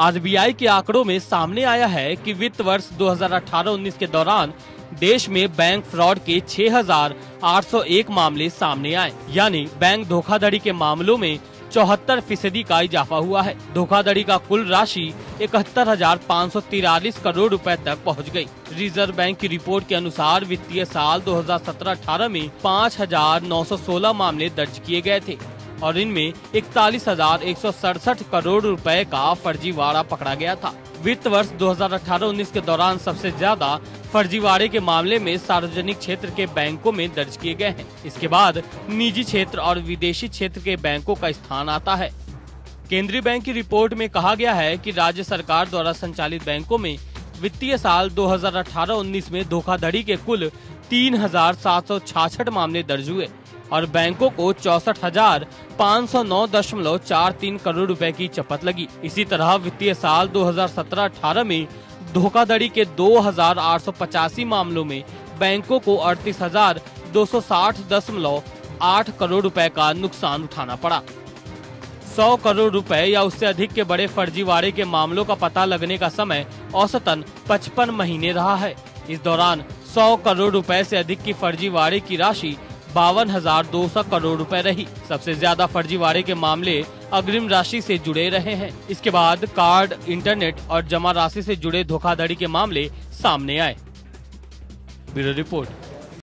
RBI के आंकड़ों में सामने आया है कि वित्त वर्ष 2018-19 के दौरान देश में बैंक फ्रॉड के 6,801 मामले सामने आए, यानी बैंक धोखाधड़ी के मामलों में 74% का इजाफा हुआ है। धोखाधड़ी का कुल राशि 71,543 करोड़ रुपए तक पहुंच गई। रिजर्व बैंक की रिपोर्ट के अनुसार वित्तीय साल 2017-18 में 5,916 मामले दर्ज किए गए थे और इनमें 41,167 करोड़ रुपए का फर्जीवाड़ा पकड़ा गया था। वित्त वर्ष 2018-19 के दौरान सबसे ज्यादा फर्जीवाड़े के मामले में सार्वजनिक क्षेत्र के बैंकों में दर्ज किए गए हैं। इसके बाद निजी क्षेत्र और विदेशी क्षेत्र के बैंकों का स्थान आता है। केंद्रीय बैंक की रिपोर्ट में कहा गया है कि राज्य सरकार द्वारा संचालित बैंकों में वित्तीय साल 2018-19 में धोखाधड़ी के कुल 3,766 मामले दर्ज हुए और बैंकों को 64,509.43 करोड़ रुपए की चपत लगी। इसी तरह वित्तीय साल 2017-18 में धोखाधड़ी के 2,885 मामलों में बैंकों को 38,260.8 करोड़ रुपए का नुकसान उठाना पड़ा। 100 करोड़ रुपए या उससे अधिक के बड़े फर्जीवाड़े के मामलों का पता लगने का समय औसतन 55 महीने रहा है। इस दौरान 100 करोड़ रुपए से अधिक की फर्जीवाड़े की राशि 52,200 करोड़ रुपए रही। सबसे ज्यादा फर्जीवाड़े के मामले अग्रिम राशि से जुड़े रहे हैं। इसके बाद कार्ड, इंटरनेट और जमा राशि से जुड़े धोखाधड़ी के मामले सामने आए। Bureau report.